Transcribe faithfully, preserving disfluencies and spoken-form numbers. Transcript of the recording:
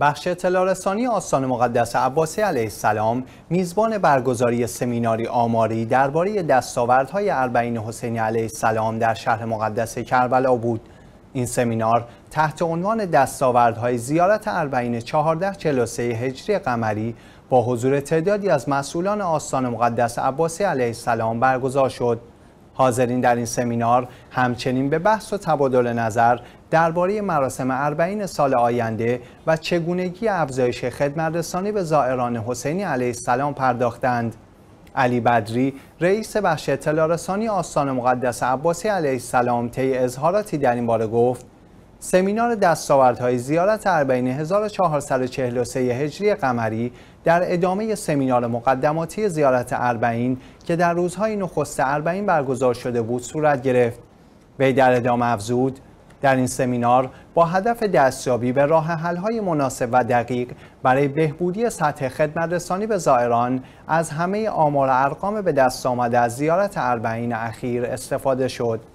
بخش اطلاع رسانی آستان مقدس عباسی علیه السلام میزبان برگزاری سمیناری آماری درباره دستاوردهای أربعین حسینی علیه السلام در شهر مقدس کربلا بود. این سمینار تحت عنوان دستاوردهای زیارت أربعین چهارده چهل و سه هجری قمری با حضور تعدادی از مسئولان آستان مقدس عباسی علیه السلام برگزار شد. حاضرین در این سمینار همچنین به بحث و تبادل نظر درباره مراسم أربعین سال آینده و چگونگی افزایش خدمترسانی به زائران حسینی علیه السلام پرداختند. علی بدری رئیس بخش اطلاع رسانی آستان مقدس عباسی علیه السلام طی اظهاراتی در این باره گفت: سمینار دستاوردهای زیارت أربعین هزار و چهارصد و چهل و سه هجری قمری در ادامه سمینار مقدماتی زیارت أربعین که در روزهای نخست أربعین برگزار شده بود صورت گرفت. وی در ادامه افزود: در این سمینار با هدف دستیابی به راه حل‌های مناسب و دقیق برای بهبودی سطح خدمترسانی به زائران از همه آمار و ارقام به دست آمده از زیارت أربعین اخیر استفاده شد.